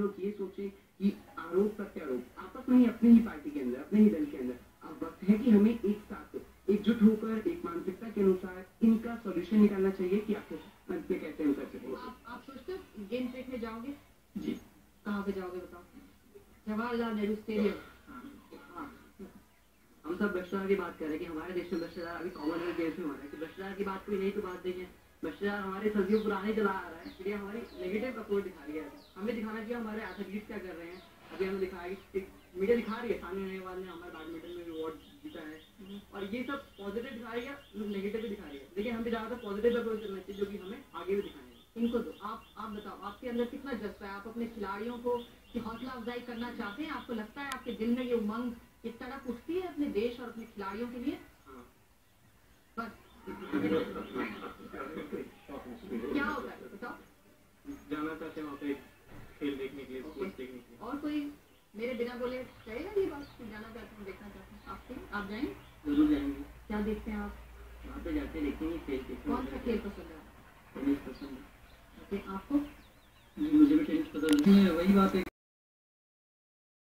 लोग ये सोचे कि आरोप प्रत्यारोप आपस में ही अपने ही पार्टी के अंदर, अपने ही दल के अंदर। अब वक्त है कि हमें एक साथ एकजुट होकर एक मानसिकता के अनुसार इनका सॉल्यूशन निकालना चाहिए कि आखिर अंत में कैसे हम कर सकें। आप सोचते हो गेम देखने जाओगे? जी। कहाँ पे जाओगे बताओ? जवाहरलाल नेहरू स्टेडियम। हम सब भ्रष्टाचार की बात कर रहे हैं कि हमारे देश में भ्रष्टाचार अभी कॉमन हो गया है। भ्रष्टाचार की बात कोई नहीं तो बात नहीं है। भ्रष्टाचार हमारे सदियों पुराने चला आ रहा है, इसलिए हमारी नेगेटिव अप्रोच दिखा रही है। हमें दिखाना चाहिए हमारे एथलीट क्या कर रहे हैं। अभी हमें दिखाई मीडिया दिखा रही है सामने रहने वाले ने हमारे बैडमिंटन में अवार्ड जीता है और ये सब पॉजिटिव दिखा रही है, नेगेटिव भी दिखा रही है। लेकिन हमें ज़्यादा पॉजिटिव अप्रोच करना चाहिए जो कि हमें आगे भी दिखाना है। इनको दो, आप बताओ आपके अंदर कितना जज्बा है? आप अपने खिलाड़ियों को हौसला अफजाई करना चाहते हैं? आपको लगता है आपके दिल में ये उमंग इस तरह उठती है अपने देश और अपने खिलाड़ियों के लिए? बस क्या होता है बताओ? जाना चाहते हैं वहाँ पे खेल देखने के लिए, स्पोर्ट्स देखने के लिए। और कोई मेरे बिना बोले कहेगा ये बात कि जाना चाहते हैं, देखना चाहते हैं? आप जाएंगे? जरूर जाएंगे। क्या देखते हैं आप वहाँ पे जाते? देखेंगे खेल देखते। कौन सा खेल पसंद है? टेनिस पसंद है आपको? मुझे भी टेनिस पसंद है। वही बात है